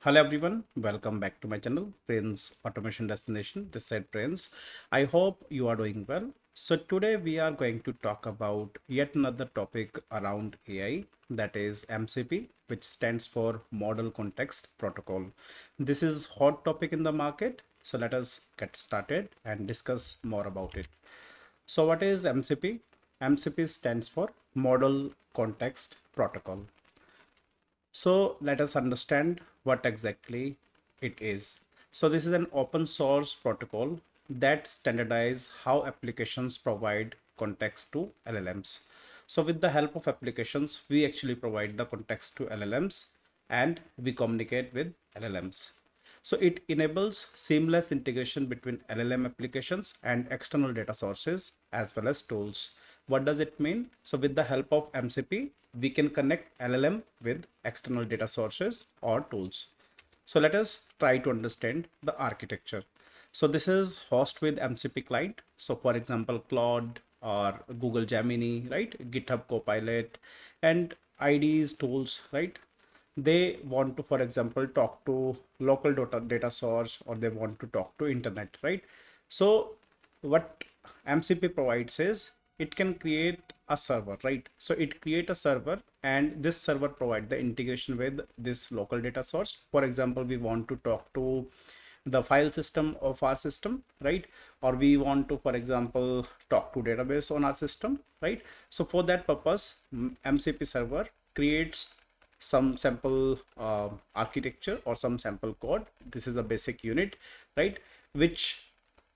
Hello everyone, welcome back to my channel Brains Automation Destination. This side Brains. I hope you are doing well. So today we are going to talk about yet another topic around AI, that is MCP, which stands for Model Context Protocol. This is a hot topic in the market, so let us get started and discuss more about it. So what is MCP? MCP stands for Model Context Protocol. So let us understand what exactly it is. So this is an open source protocol that standardizes how applications provide context to LLMs. So with the help of applications, we actually provide the context to LLMs and we communicate with LLMs. So it enables seamless integration between LLM applications and external data sources as well as tools. What does it mean? So with the help of MCP, we can connect LLM with external data sources or tools. So let us try to understand the architecture. So this is host with MCP client. So for example, Claude or Google Gemini, right? GitHub Copilot and IDEs tools, right? They want to, for example, talk to local data source, or they want to talk to internet, right? So what MCP provides is it can create a server, right? So it creates a server and this server provides the integration with this local data source. For example, we want to talk to the file system of our system, right? Or we want to, for example, talk to database on our system, right? So for that purpose, MCP server creates some sample architecture or some sample code. This is a basic unit, right? Which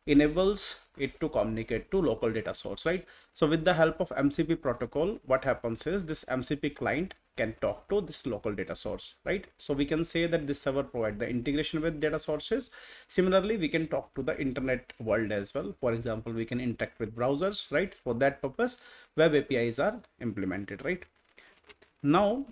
enables it to communicate to local data source, right? So with the help of MCP protocol, what happens is this MCP client can talk to this local data source, right? So we can say that this server provides the integration with data sources. Similarly, we can talk to the internet world as well. For example, we can interact with browsers, right? For that purpose, web APIs are implemented, right? Now,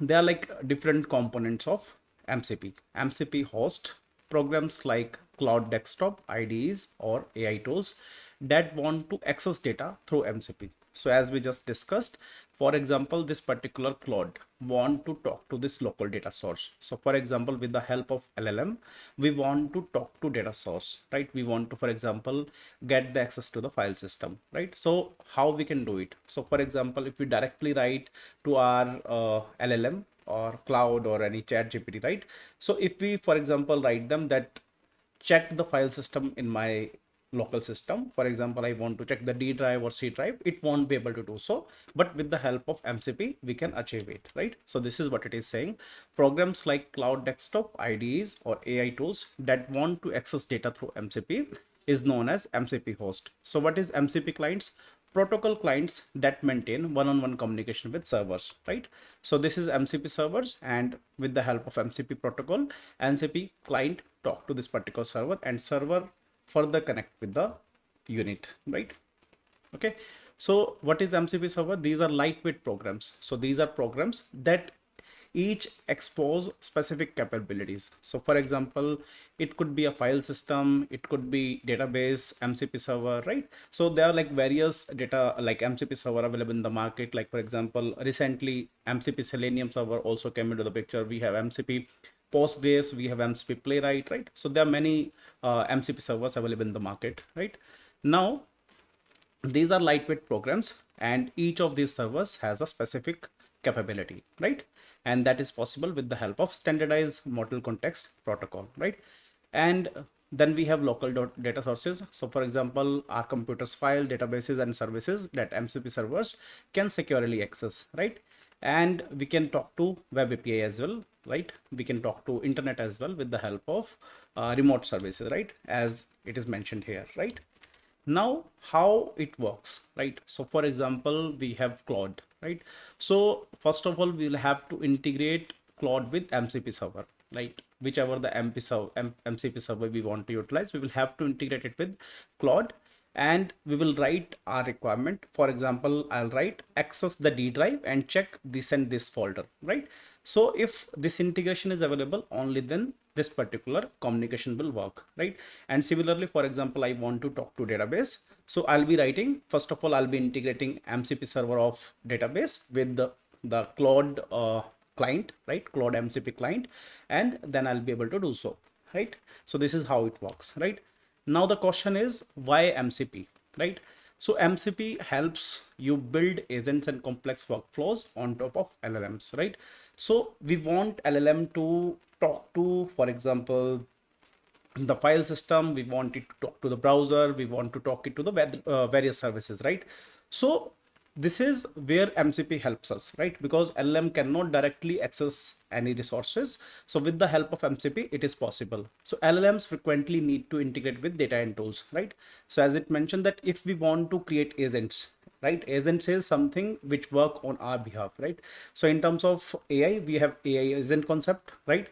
there are like different components of MCP. MCP host programs like Cloud Desktop, IDEs or AI tools that want to access data through MCP. So as we just discussed, for example, this particular Claude want to talk to this local data source. So for example, with the help of LLM, we want to talk to data source, right? We want to, for example, get the access to the file system, right? So how we can do it? So for example, if we directly write to our LLM or Cloud or any ChatGPT, right? So if we, for example, write them that check the file system in my local system, for example, I want to check the D drive or C drive, it won't be able to do so, but with the help of MCP, we can achieve it, right? So this is what it is saying. Programs like Cloud Desktop, IDEs or AI tools that want to access data through MCP is known as MCP host. So what is MCP clients? Protocol clients that maintain one-on-one communication with servers, right? So this is MCP servers, and with the help of MCP protocol, MCP client talk to this particular server and server further connect with the unit, right? Okay. So what is MCP server? These are lightweight programs. So these are programs that each expose specific capabilities. So for example, it could be a file system, it could be database, MCP server, right? So there are like various data like MCP server available in the market. Like for example, recently MCP Selenium server also came into the picture. We have MCP Postgres, we have MCP Playwright, right? So there are many MCP servers available in the market, right? Now, these are lightweight programs and each of these servers has a specific capability, right? And that is possible with the help of standardized model context protocol, right? And then we have local data sources. So for example, our computers file, databases and services that MCP servers can securely access, right? And we can talk to web API as well, right? We can talk to internet as well with the help of remote services, right? As it is mentioned here, right? Now, how it works, right? So for example, we have Claude, right? So first of all, we'll have to integrate Claude with MCP server, right? Whichever the MCP server we want to utilize, we will have to integrate it with Claude and we will write our requirement. For example, I'll write access the D drive and check this and this folder, right? So if this integration is available, only then this particular communication will work, right? And similarly, for example, I want to talk to database. So I'll be writing, first of all, I'll be integrating MCP server of database with the Claude client, right? Claude MCP client, and then I'll be able to do so, right? So this is how it works, right? Now the question is, why MCP, right? So MCP helps you build agents and complex workflows on top of LLMs, right? So we want LLM to talk to, for example, the file system, we want it to talk to the browser, we want to talk it to the various services, right? So this is where MCP helps us, right? Because LLM cannot directly access any resources. So with the help of MCP, it is possible. So LLMs frequently need to integrate with data and tools, right? So as it mentioned that if we want to create agents, right? Agents is something which work on our behalf, right? So in terms of AI, we have AI agent concept, right?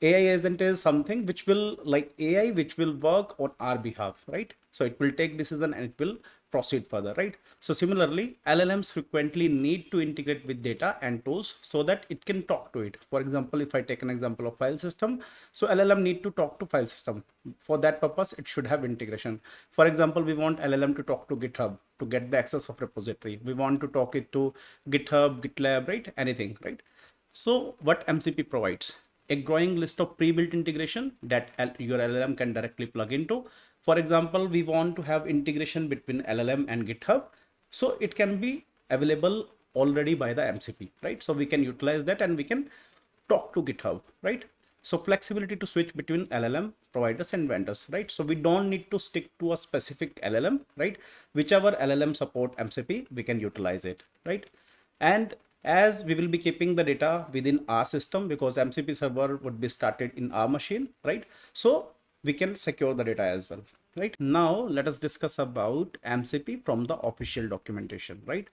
AI agent is something which will, like AI, which will work on our behalf, right? So it will take decision and it will proceed further, right? So similarly, LLMs frequently need to integrate with data and tools so that it can talk to it. For example, if I take an example of file system, so LLM need to talk to file system. For that purpose, it should have integration. For example, we want LLM to talk to GitHub to get the access of repository. We want to talk it to GitHub, GitLab, right? Anything, right? So what MCP provides? A growing list of pre-built integration that your LLM can directly plug into. For example, we want to have integration between LLM and GitHub. So it can be available already by the MCP, right? So we can utilize that and we can talk to GitHub, right? So flexibility to switch between LLM providers and vendors, right? So we don't need to stick to a specific LLM, right? Whichever LLM support MCP, we can utilize it, right? And as we will be keeping the data within our system because MCP server would be started in our machine, right? So we can secure the data as well, right? Now let us discuss about MCP from the official documentation, right?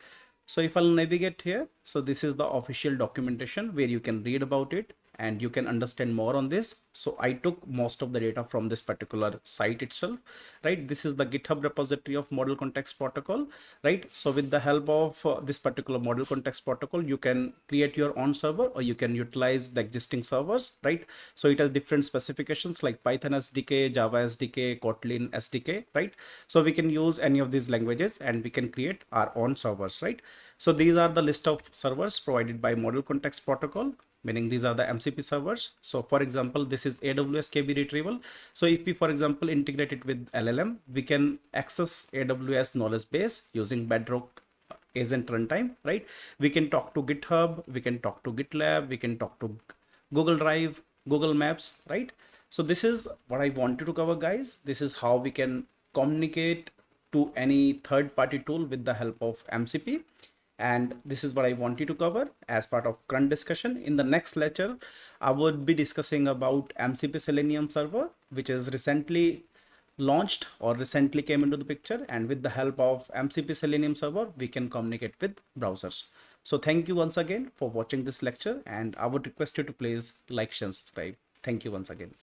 So if I'll navigate here, so this is the official documentation where you can read about it and you can understand more on this. So I took most of the data from this particular site itself, right? This is the GitHub repository of Model Context Protocol, right? So with the help of this particular Model Context Protocol, you can create your own server or you can utilize the existing servers, right? So it has different specifications like Python SDK, Java SDK, Kotlin SDK, right? So we can use any of these languages and we can create our own servers, right? So these are the list of servers provided by Model Context Protocol, meaning these are the MCP servers. So for example, this is AWS KB retrieval. So if we, for example, integrate it with LLM, we can access AWS knowledge base using Bedrock agent runtime, right? We can talk to GitHub, we can talk to GitLab, we can talk to Google Drive, Google Maps, right? So this is what I wanted to cover, guys. This is how we can communicate to any third-party tool with the help of MCP. And this is what I want you to cover as part of current discussion. In the next lecture, I would be discussing about MCP Selenium server, which is recently launched or recently came into the picture. And with the help of MCP Selenium server, we can communicate with browsers. So thank you once again for watching this lecture. And I would request you to please like and subscribe. Thank you once again.